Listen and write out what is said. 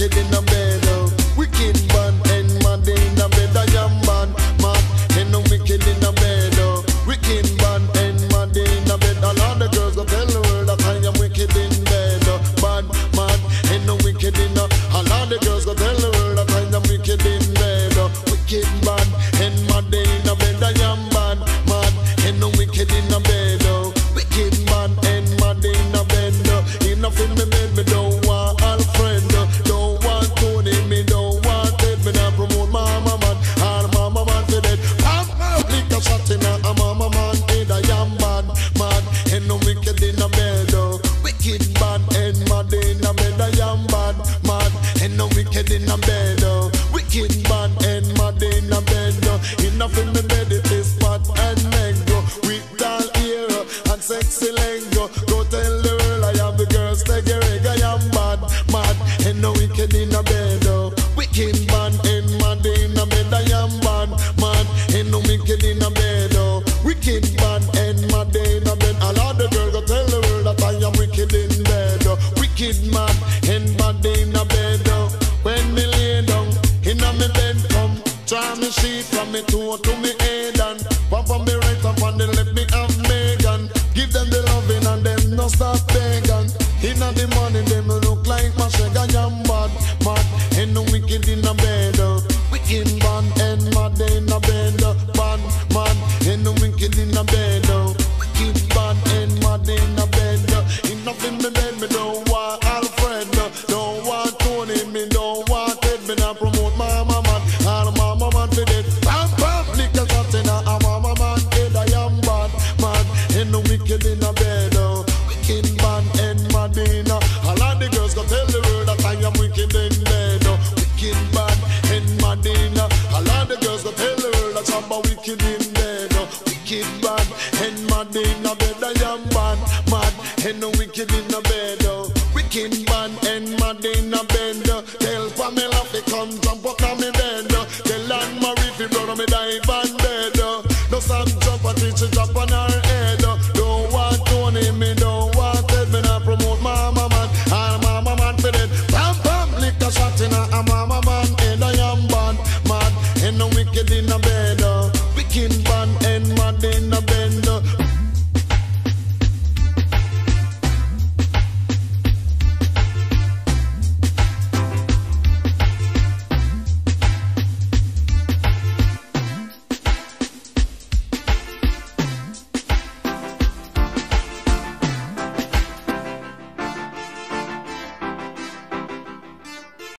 wicked in a bed, wicked man and mad in a bed. I am man, mad and no wicked in a bed, wicked man and mad in a bed. All of the girls go tell the world that I am wicked in bed, bad man and no wicked in a. All of the girls go tell the world that I am wicked in bed, wicked man and mad in a bed. I am bad, mad and no wicked in a bed, wicked man and mad in a bed. Enough in me bed, me don't. In a bed, wicked man and mad in a bed. Enough in the bed, it is fat and mango with tall ear and sexy lingo. Go tell the world I have the girls take a rig. I am mad, mad and no wicked in a bed, wicked man and mad in a bed. I am mad, mad and no wicked in a bed, wicked man and mad in a bed. All of the girls go tell the world that I am wicked in bed, wicked man and mad in a bed. When me lay down, inna me bed come, try me sheet from me toe to me head and one from me right up and they let me have Megan. Give them the loving and them no stop begging. Inna the morning them look like my sugar. I'm bad, mad and no wicked in a bed, wicked man and mad in a bed, bad man and no wicked in a bed, wicked man and mad in a bed. Enough in me bed, me don't want Alfred, don't want Tony, me don't. In a bed, wicked man and mad in a. All of the girls go tell the world that I am wicked in bed, wicked man and mad in a. All of the girls go tell the world that I am wicked in bed, wicked man and mad in a bed. I am bad, mad and no wicked in a bed, wicked man and mad in a bed. Tell Pamela fi come jump up on me bed. Tell Anne Marie fi blow on me dive and bed. No stop jump and teach she drop on her head. Me don't want it, me not promote my mama man. All my mama man for it. Bam bam, lick a shot in a man.